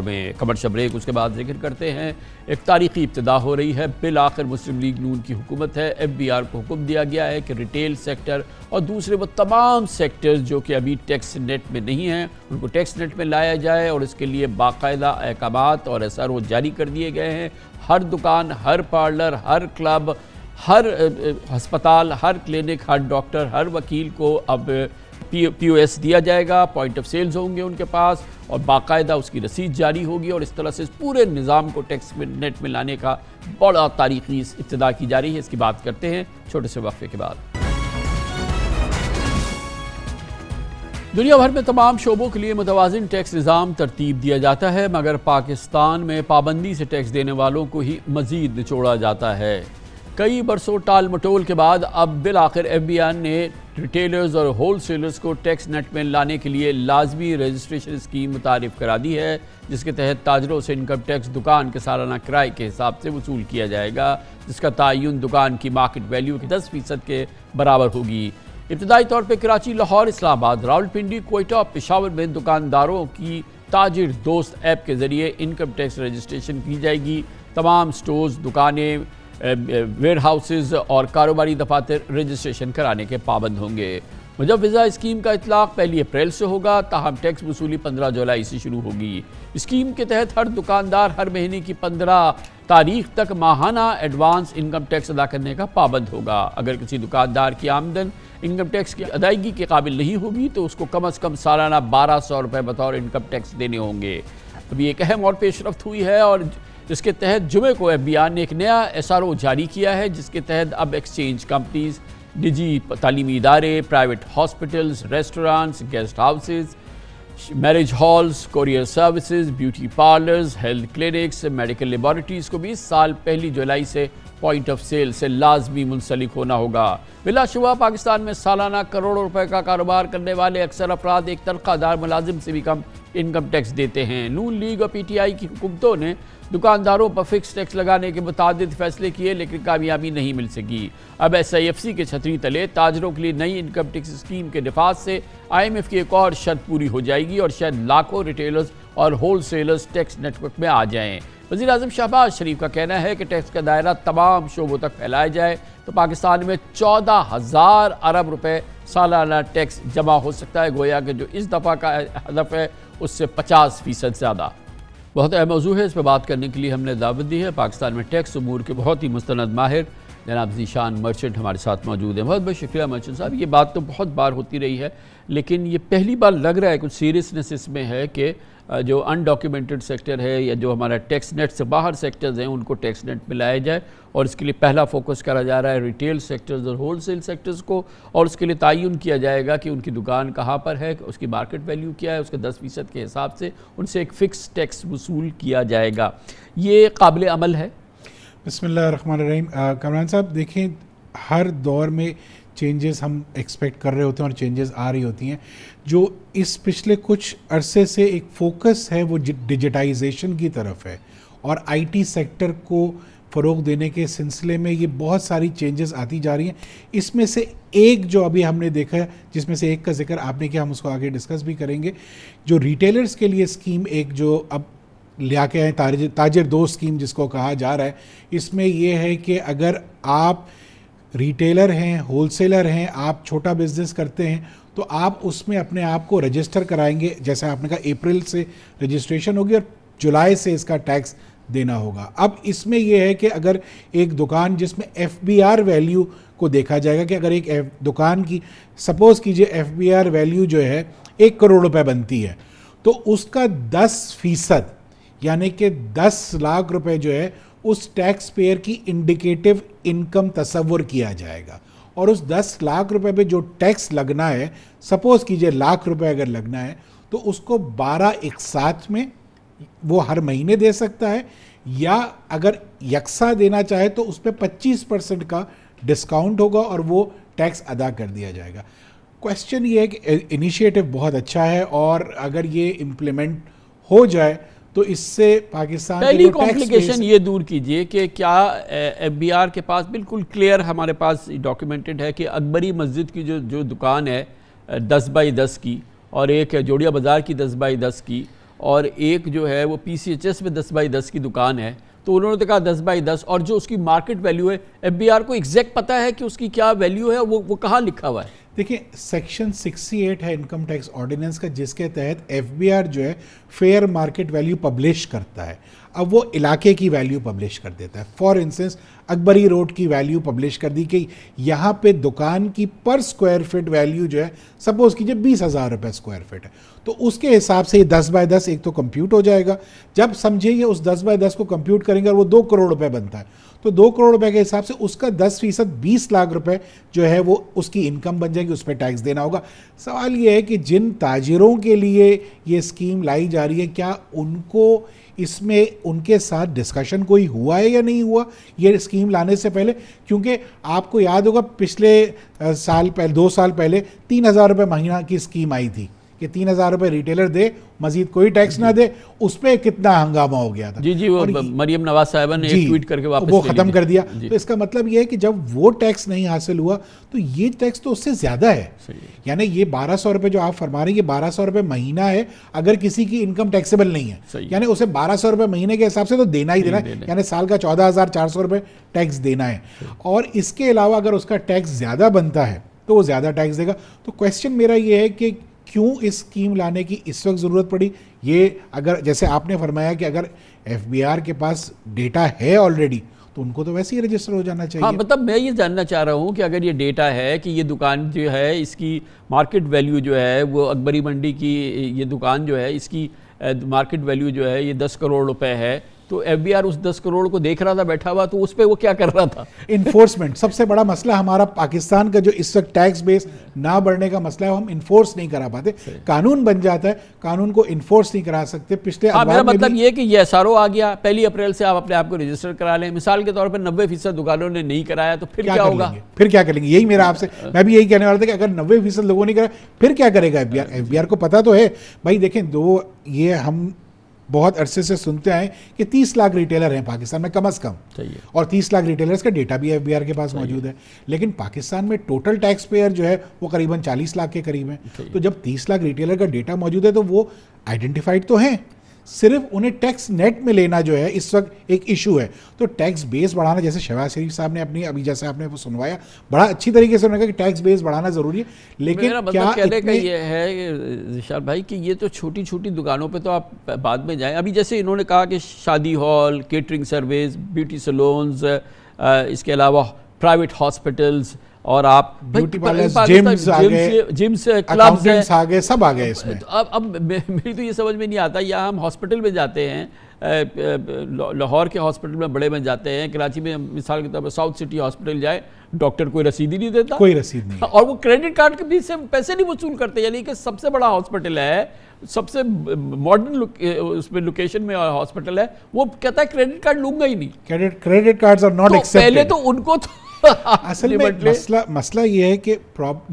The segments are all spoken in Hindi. में कमर्शल ब्रेक, उसके बाद जिक्र करते हैं एक तारीखी इब्तिदा हो रही है। बिल आखिर मुस्लिम लीग नून की हुकूमत है, FBR को हुक्म दिया गया है कि रिटेल सेक्टर और दूसरे वो तमाम सेक्टर्स जो कि अभी टैक्स नेट में नहीं हैं उनको टैक्स नेट में लाया जाए और इसके लिए बाकायदा अहकाम और SRO जारी कर दिए गए हैं। हर दुकान, हर पार्लर, हर क्लब, हर हस्पताल, हर क्लिनिक, हर डॉक्टर, हर वकील को अब POS दिया जाएगा, पॉइंट ऑफ सेल्स होंगे उनके पास और बाकायदा उसकी रसीद जारी होगी और इस तरह से इस पूरे निज़ाम को टैक्स नेट में लाने का बड़ा तारीखी इब्तिदा की जा रही है। इसकी बात करते हैं छोटे से वक्फे के बाद। दुनिया भर में तमाम शोबों के लिए मुतवाज़िन टैक्स निज़ाम तरतीब दिया जाता है, मगर पाकिस्तान में पाबंदी से टैक्स देने वालों को ही मज़ीद निचोड़ा जाता है। कई बरसों टाल मटोल के बाद अब बिल आखिर FBR ने रिटेलर्स और होल सेलर्स को टैक्स नेट में लाने के लिए लाजमी रजिस्ट्रेशन स्कीम मुतारिफ करा दी है, जिसके तहत ताजरों से इनकम टैक्स दुकान के सालाना किराए के हिसाब से वसूल किया जाएगा, जिसका तयन दुकान की मार्केट वैल्यू के 10% के बराबर होगी। इब्तदाई तौर पर कराची, लाहौर, इस्लामाबाद, रावलपिंडी, कोयटा और पेशावर में दुकानदारों की ताजिर दोस्त ऐप के ज़रिए इनकम टैक्स रजिस्ट्रेशन की जाएगी। तमाम स्टोर्स, दुकानें, वेयर हाउसेज और कारोबारी दफातर रजिस्ट्रेशन कराने के पाबंद होंगे। मुजवजा स्कीम का इतलाक़ 1 अप्रैल से होगा, ताहम टैक्स वसूली 15 जुलाई से शुरू होगी। स्कीम के तहत हर दुकानदार हर महीने की 15 तारीख तक माहाना एडवांस इनकम टैक्स अदा करने का पाबंद होगा। अगर किसी दुकानदार की आमदन इनकम टैक्स की अदायगी के काबिल नहीं होगी तो उसको कम अज़ कम सालाना 1200 रुपये बतौर इनकम टैक्स देने होंगे। अभी एक अहम और पेशरफ्त हुई है और इसके तहत जुमे को FBR ने एक नया SRO जारी किया है, जिसके तहत अब एक्सचेंज कंपनीज, निजी तालीमी इदारे, private hospitals, restaurants, guest houses, marriage halls, courier services, beauty parlours, health clinics, medical laboratories को भी इस साल 1 जुलाई से पॉइंट ऑफ सेल से लाजमी मुंसलिक होना होगा। बिलाशुबा पाकिस्तान में सालाना करोड़ों रुपए का कारोबार करने वाले अक्सर अफराद एक तनख्वाहदार मुलाजिम से भी कम इनकम टैक्स देते हैं। नून लीग और PTI की हुकूमतों ने दुकानदारों पर फिक्स टैक्स लगाने के मुतादिद फैसले किए, लेकिन कामयाबी नहीं मिल सकी। अब SIFC के छतरी तले ताजरों के लिए नई इनकम टैक्स स्कीम के नफाज से IMF की एक और शर्त पूरी हो जाएगी और शायद लाखों रिटेलर्स और होल सेलर्स टैक्स नेटवर्क में आ जाएँ। वज़ीर आज़म शहबाज शरीफ का कहना है कि टैक्स का दायरा तमाम शोबों तक फैलाया जाए तो पाकिस्तान में 14,000 अरब रुपये सालाना टैक्स जमा हो सकता है, गोया कि जो इस दफ़ा का हदफ है उससे 50% ज़्यादा। बहुत अहम मौजू है, इस पर बात करने के लिए हमने दावत दी है। पाकिस्तान में टैक्स उमूर के बहुत ही मुस्तनद माहिर जनाब किशान मर्चेंट हमारे साथ मौजूद हैं। बहुत बहुत शुक्रिया मर्चेंट साहब। ये बात तो बहुत बार होती रही है, लेकिन ये पहली बार लग रहा है कुछ सीरियसनेस इसमें है कि जो अनडॉक्यूमेंटेड सेक्टर है या जो हमारा टैक्स नेट से बाहर सेक्टर्स हैं उनको टैक्स नेट में लाया जाए और इसके लिए पहला फोकस करा जा रहा है रिटेल सेक्टर्स और होलसेल सेक्टर्स को, और उसके लिए तयन किया जाएगा कि उनकी दुकान कहाँ पर है, उसकी मार्केट वैल्यू क्या है, उसके 10% के हिसाब से उनसे एक फ़िक्स टैक्स वसूल किया जाएगा। ये काबिल अमल है। बिस्मिल्लाह रहमान रहीम। कमरान साहब देखें, हर दौर में चेंजेस हम एक्सपेक्ट कर रहे होते हैं और चेंजेस आ रही होती हैं। जो इस पिछले कुछ अरसे से एक फोकस है वो डिजिटाइजेशन की तरफ है और IT सेक्टर को फ़रोग देने के सिलसिले में ये बहुत सारी चेंजेस आती जा रही हैं। इसमें से एक जो अभी हमने देखा है, जिसमें से एक का जिक्र आपने किया, हम उसको आगे डिस्कस भी करेंगे, जो रिटेलर्स के लिए स्कीम एक जो अब लिया के हैं ताजिर दो स्कीम जिसको कहा जा रहा है। इसमें यह है कि अगर आप रिटेलर हैं, होलसेलर हैं, आप छोटा बिजनेस करते हैं तो आप उसमें अपने आप को रजिस्टर कराएंगे। जैसे आपने कहा अप्रैल से रजिस्ट्रेशन होगी और जुलाई से इसका टैक्स देना होगा। अब इसमें यह है कि अगर एक दुकान जिसमें FBR वैल्यू को देखा जाएगा कि अगर एक दुकान की सपोज़ कीजिए FBR वैल्यू जो है 1 करोड़ रुपये बनती है तो उसका 10% यानी कि 10 लाख रुपए जो है उस टैक्स पेयर की इंडिकेटिव इनकम तस्वर किया जाएगा और उस 10 लाख रुपए पे जो टैक्स लगना है, सपोज़ कीजिए लाख रुपए अगर लगना है तो उसको 12 एक साथ में वो हर महीने दे सकता है या अगर यकसा देना चाहे तो उस पर 25% का डिस्काउंट होगा और वो टैक्स अदा कर दिया जाएगा। क्वेश्चन ये है कि इनिशिएटिव बहुत अच्छा है और अगर ये इम्प्लीमेंट हो जाए तो इससे पाकिस्तान पहली कॉम्प्लिकेशन ये दूर कीजिए कि क्या FBR के पास बिल्कुल क्लियर हमारे पास डॉक्यूमेंटेड है कि अकबरी मस्जिद की जो दुकान है 10 बाई 10 की और एक जोड़िया बाज़ार की 10 बाई 10 की और एक जो है वो PCHS में 10x10 की दुकान है, तो उन्होंने तो कहा 10x10 और जो उसकी मार्केट वैल्यू है, FBR को एग्जैक्ट पता है कि उसकी क्या वैल्यू है, वो कहाँ लिखा हुआ है। देखिए सेक्शन 68 है इनकम टैक्स ऑर्डिनेंस का, जिसके तहत FBR जो है फेयर मार्केट वैल्यू पब्लिश करता है। अब वो इलाके की वैल्यू पब्लिश कर देता है। फॉर इंस्टेंस अकबरी रोड की वैल्यू पब्लिश कर दी कि यहाँ पे दुकान की पर स्क्वायर फीट वैल्यू जो है सपोज़ कीजिए 20,000 रुपये स्क्वायर फीट है, तो उसके हिसाब से ये 10x10 एक तो कंप्यूट हो जाएगा। जब समझिए उस 10x10 को कंप्यूट करेंगे और वो 2 करोड़ रुपये बनता है, तो 2 करोड़ रुपए के हिसाब से उसका 10% 20 लाख रुपए जो है वो उसकी इनकम बन जाएगी, उस पर टैक्स देना होगा। सवाल ये है कि जिन ताजिरों के लिए ये स्कीम लाई जा रही है, क्या उनको इसमें उनके साथ डिस्कशन कोई हुआ है या नहीं हुआ ये स्कीम लाने से पहले? क्योंकि आपको याद होगा पिछले साल पहले 2 साल पहले 3,000 रुपये महीना की स्कीम आई थी कि 3,000 रुपये रिटेलर दे, मजीद कोई टैक्स ना दे। उस पर कितना हंगामा हो गया था। जी, वो मरियम नवाज साहिबा ने ट्वीट करके वापस वो ख़त्म कर दिया। तो इसका मतलब ये है कि जब वो टैक्स नहीं हासिल हुआ तो ये टैक्स तो उससे ज़्यादा है। यानी ये 1,200 रुपये जो आप फरमा रहे हैं, ये 1,200 रुपये महीना है अगर किसी की इनकम टैक्सेबल नहीं है, यानी उसे 1,200 रुपये महीने के हिसाब से तो देना ही देना है, यानी साल का 14,400 रुपये टैक्स देना है। और इसके अलावा अगर उसका टैक्स ज़्यादा बनता है तो वो ज़्यादा टैक्स देगा। तो क्वेश्चन मेरा ये है कि क्यों इस स्कीम लाने की इस वक्त ज़रूरत पड़ी? ये अगर जैसे आपने फरमाया कि अगर FBR के पास डेटा है ऑलरेडी तो उनको तो वैसे ही रजिस्टर हो जाना चाहिए। हाँ, मतलब मैं ये जानना चाह रहा हूँ कि अगर ये डेटा है कि ये दुकान जो है इसकी मार्केट वैल्यू जो है वो अकबरी मंडी की ये दुकान जो है इसकी मार्केट वैल्यू जो है ये 10 करोड़ रुपए है, तो FBR उस 10 करोड़ को देख रहा था बैठा हुआ, तो उस पर वो क्या कर रहा था? इन्फोर्समेंट सबसे बड़ा मसला हमारा पाकिस्तान का, जो इस वक्त टैक्स बेस ना बढ़ने का मसला है, हम इन्फोर्स नहीं करा पाते। कानून बन जाता है, कानून को इन्फोर्स नहीं करा सकते। पिछले मेरा मतलब ये कि ये SRO आ गया, 1 अप्रैल से आप अपने आप को रजिस्टर करा लें। मिसाल के तौर पर 90% दुकानों ने नहीं कराया तो फिर क्या होगा? फिर क्या करेंगे? यही मेरा आपसे, मैं भी यही कहने वाला था कि अगर 90% लोगों ने कराया फिर क्या करेगा FBR को पता तो है भाई। देखें दो, ये हम बहुत अरसे से सुनते आए कि 30 लाख रिटेलर हैं पाकिस्तान में कम से कम, और 30 लाख रिटेलर्स का डेटा भी FBR के पास मौजूद है। लेकिन पाकिस्तान में टोटल टैक्स पेयर जो है वो करीबन 40 लाख के करीब है। तो जब 30 लाख रिटेलर का डेटा मौजूद है तो वो आइडेंटिफाइड तो हैं, सिर्फ उन्हें टैक्स नेट में लेना जो है इस वक्त एक इशू है। तो टैक्स बेस बढ़ाना, जैसे शहबाज शरीफ साहब ने अपनी अभी जैसे आपने वो सुनवाया, बड़ा अच्छी तरीके से उन्होंने कहा कि टैक्स बेस बढ़ाना ज़रूरी है। लेकिन मेरा मतलब कहने का ये है रिशाद भाई कि ये तो छोटी छोटी दुकानों पे तो आप बाद में जाएँ। अभी जैसे इन्होंने कहा कि शादी hall, catering service, beauty salons, इसके अलावा प्राइवेट हॉस्पिटल्स और आप ब्यूटी पार्लर, जिम्स, क्लब्स आ गए, सब आ गए इसमें। अब मेरी तो ये समझ में नहीं आता, या हम हॉस्पिटल में जाते हैं, लाहौर के हॉस्पिटल में बड़े में जाते हैं, कराची में मिसाल के तौर पर साउथ सिटी हॉस्पिटल जाए, डॉक्टर कोई रसीद ही नहीं देता, कोई रसीद नहीं, और वो क्रेडिट कार्ड के भी से पैसे नहीं वसूल करते। यानी कि सबसे बड़ा हॉस्पिटल है, सबसे मॉडर्न उसमें लोकेशन में हॉस्पिटल है, वो कहता है क्रेडिट कार्ड लूंगा ही नहीं। Credit cards are not accepted. पहले तो उनको असल में मसला ये है कि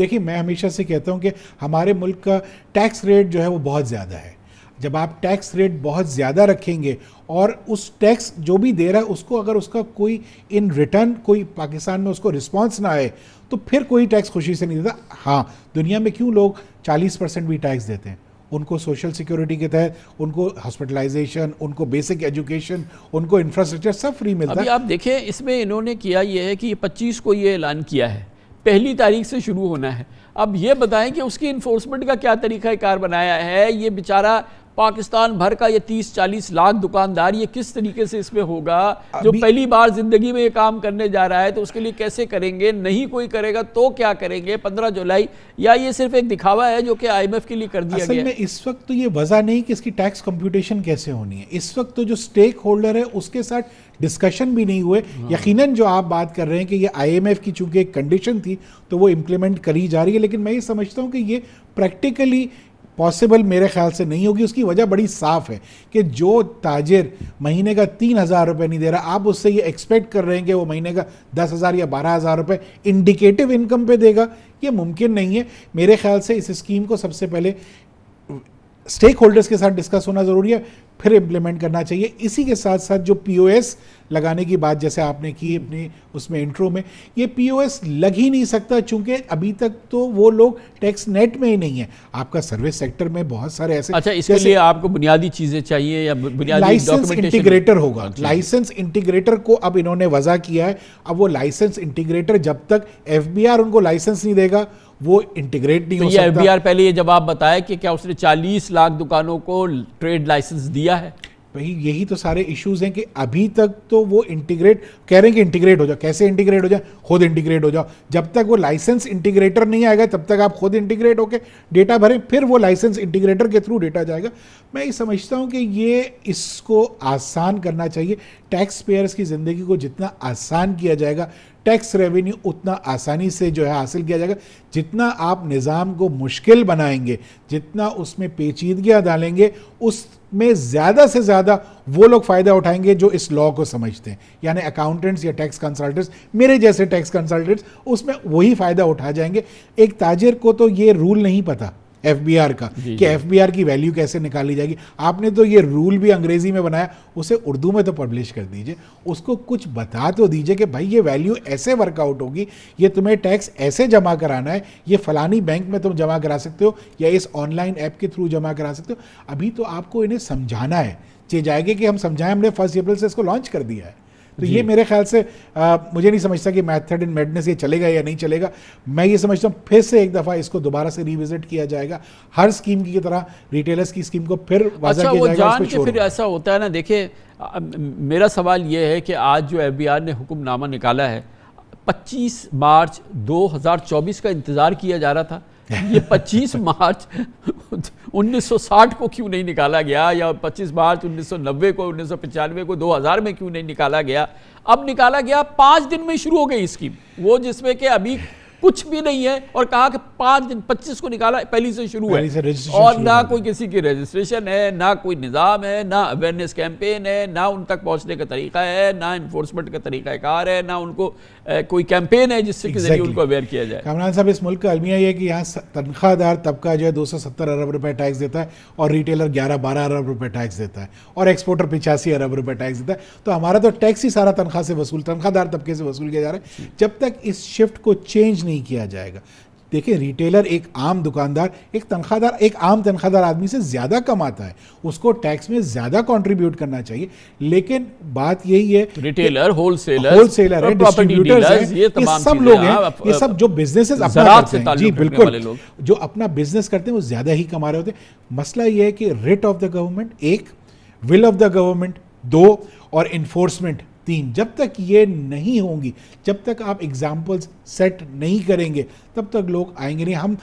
देखिए मैं हमेशा से कहता हूँ कि हमारे मुल्क का टैक्स रेट जो है वो बहुत ज़्यादा है। जब आप टैक्स रेट बहुत ज़्यादा रखेंगे और उस टैक्स जो भी दे रहा है उसको अगर उसका कोई इन रिटर्न कोई पाकिस्तान में उसको रिस्पांस ना आए तो फिर कोई टैक्स खुशी से नहीं देता। हाँ, दुनिया में क्यों लोग 40% भी टैक्स देते हैं? उनको सोशल सिक्योरिटी के तहत, उनको हॉस्पिटलाइजेशन, उनको बेसिक एजुकेशन, उनको इंफ्रास्ट्रक्चर सब फ्री मिलता है। अभी आप देखें इसमें इन्होंने किया ये है कि 25 को ये ऐलान किया है, 1 तारीख से शुरू होना है। अब ये बताएं कि उसकी इन्फोर्समेंट का क्या तरीका कार बनाया है। ये बेचारा पाकिस्तान भर का ये 30-40 लाख दुकानदार, ये किस तरीके से इसमें होगा? जो पहली बार जिंदगी में ये काम करने जा रहा है तो उसके लिए कैसे करेंगे? नहीं कोई करेगा तो क्या करेंगे 15 जुलाई? या ये सिर्फ एक दिखावा है जो कि IMF के लिए कर दिया गया है? इस वक्त तो ये वजह नहीं कि इसकी टैक्स कंप्यूटेशन कैसे होनी है। इस वक्त तो जो स्टेक होल्डर है उसके साथ डिस्कशन भी नहीं हुए। यकीनन जो आप बात कर रहे हैं कि ये IMF की चूंकि एक कंडीशन थी तो वो इम्प्लीमेंट करी जा रही है, लेकिन मैं ये समझता हूँ कि ये प्रैक्टिकली पॉसिबल मेरे ख्याल से नहीं होगी। उसकी वजह बड़ी साफ है कि जो ताजिर महीने का 3,000 रुपये नहीं दे रहा, आप उससे ये एक्सपेक्ट कर रहे हैं कि वो महीने का 10,000 या 12,000 रुपये इंडिकेटिव इनकम पे देगा, ये मुमकिन नहीं है। मेरे ख्याल से इस स्कीम को सबसे पहले स्टेक होल्डर्स के साथ डिस्कस होना ज़रूरी है। फिर इम्प्लीमेंट करना चाहिए। इसी के साथ साथ जो POS लगाने की बात जैसे आपने की अपने उसमें इंट्रो में, ये POS लग ही नहीं सकता चूँकि अभी तक तो वो लोग टैक्स नेट में ही नहीं है। आपका सर्विस सेक्टर में बहुत सारे ऐसे, अच्छा इसके लिए आपको बुनियादी चीज़ें चाहिए या बुनियादी लाइसेंस इंटीग्रेटर होगा। लाइसेंस इंटीग्रेटर को अब इन्होंने वजह किया है। अब वो लाइसेंस इंटीग्रेटर जब तक FBR उनको लाइसेंस नहीं देगा वो इंटीग्रेट नहीं हो सकता। FBR पहले ये जवाब बताया कि क्या उसने 40 लाख दुकानों को ट्रेड लाइसेंस दिया है? भाई यही तो सारे इश्यूज हैं कि अभी तक तो वो इंटीग्रेट कह रहे हैं कि इंटीग्रेट हो जाओ। कैसे इंटीग्रेट हो जाए? खुद इंटीग्रेट हो जाओ। जब तक वो लाइसेंस इंटीग्रेटर नहीं आएगा तब तक आप खुद इंटीग्रेट होके डेटा भरें, फिर वो लाइसेंस इंटीग्रेटर के थ्रू डेटा जाएगा। मैं ये समझता हूँ कि ये इसको आसान करना चाहिए। टैक्स पेयर्स की ज़िंदगी को जितना आसान किया जाएगा, टैक्स रेवेन्यू उतना आसानी से जो है हासिल किया जाएगा। जितना आप निज़ाम को मुश्किल बनाएंगे, जितना उसमें पेचीदगियाँ डालेंगे, उसमें ज़्यादा से ज़्यादा वो लोग फ़ायदा उठाएंगे जो इस लॉ को समझते हैं, यानी अकाउंटेंट्स या टैक्स कंसल्टेंट्स, मेरे जैसे टैक्स कंसल्टेंट्स, उसमें वही फ़ायदा उठा जाएंगे। एक ताजिर को तो ये रूल नहीं पता FBR का कि FBR की वैल्यू कैसे निकाली जाएगी। आपने तो ये रूल भी अंग्रेजी में बनाया, उसे उर्दू में तो पब्लिश कर दीजिए, उसको कुछ बता तो दीजिए कि भाई ये वैल्यू ऐसे वर्कआउट होगी, ये तुम्हें टैक्स ऐसे जमा कराना है, ये फलानी बैंक में तुम जमा करा सकते हो या इस ऑनलाइन ऐप के थ्रू जमा करा सकते हो। अभी तो आपको इन्हें समझाना है, चाहिए जाएगा कि हम समझाएं, हमने 1 अप्रैल से इसको लॉन्च कर दिया है। तो ये मेरे ख्याल से मुझे नहीं समझता कि मैथड इन मेडनेस ये चलेगा या नहीं चलेगा। मैं ये समझता हूँ फिर से एक दफ़ा इसको दोबारा से रिविजिट किया जाएगा, हर स्कीम की तरह रिटेलर्स की स्कीम को फिर वाज़ा किया जाएगा। जान के फिर ऐसा होता है ना, देखिए मेरा सवाल ये है कि आज जो FBR ने हुक्मनामा निकाला है 25 मार्च 2024 का इंतज़ार किया जा रहा था। ये 25 मार्च 1960 को क्यों नहीं निकाला गया, या 25 मार्च 1990 को, 1995 को, 2000 में क्यों नहीं निकाला गया? अब निकाला गया, 5 दिन में शुरू हो गई स्कीम, वो जिसमें कि अभी कुछ भी नहीं है, और कहा कि 5 दिन 25 को निकाला, पहली से शुरू है, और ना कोई किसी की रजिस्ट्रेशन है, ना कोई निज़ाम है, ना अवेयरनेस कैंपेन है, ना उन तक पहुंचने का तरीका है, ना इन्फोर्समेंट का तरीक़ाकार है, ना उनको कोई कैंपेन है जिससे उनको अवेयर किया जाए। कामरान साहब, इस मुल्क का अलमिया ये है कि यहाँ तनख्वाहदार तबका जो है 270 अरब रुपये टैक्स देता है, और रिटेलर 11-12 अरब रुपये टैक्स देता है, और एक्सपोर्टर 85 अरब रुपये टैक्स देता है। तो हमारा तो टैक्स ही सारा तनख्वाहदार तबके से वसूल किया जा रहा है। जब तक इस शिफ्ट को चेंज नहीं किया जाएगा, देखिए रिटेलर एक आम दुकानदार, एक तनख्वाहदार, एक आम तनख्वाहदार आदमी से ज़्यादा कमाता है, उसको टैक्स में ज़्यादा कंट्रीब्यूट करना चाहिए। लेकिन बात यही है, रिटेलर, होलसेलर है, डिस्ट्रीब्यूटर्स, ये सब लोग हैं, ये सब जो बिजनेसेस अपना करते हैं, जी बिल्कुल, जो अपना बिजनेस करते हैं वो ज़्यादा ही कमा रहे होते हैं। मसला ये है कि रिट ऑफ द गवर्नमेंट एक, विल ऑफ द गवर्नमेंट 2, और इन्फोर्समेंट 3। जब तक ये नहीं होंगी, जब तक आप एग्जाम्पल्स सेट नहीं करेंगे, तब तक लोग आएंगे नहीं। हम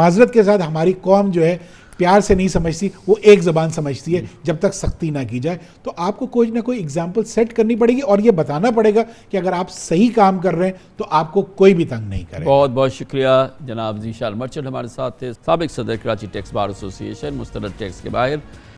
माजरत के साथ, हमारी कौम जो है प्यार से नहीं समझती, वो एक ज़बान समझती है। जब तक सख्ती ना की जाए, तो आपको कोई ना कोई एग्जाम्पल सेट करनी पड़ेगी, और ये बताना पड़ेगा कि अगर आप सही काम कर रहे हैं तो आपको कोई भी तंग नहीं करे। बहुत बहुत शुक्रिया जनाब किशन मर्चेंट, हमारे साथ थे साबिक सदर कराची टैक्स बार एसोसिएशन मुस्तरद टैक्स के बाहर।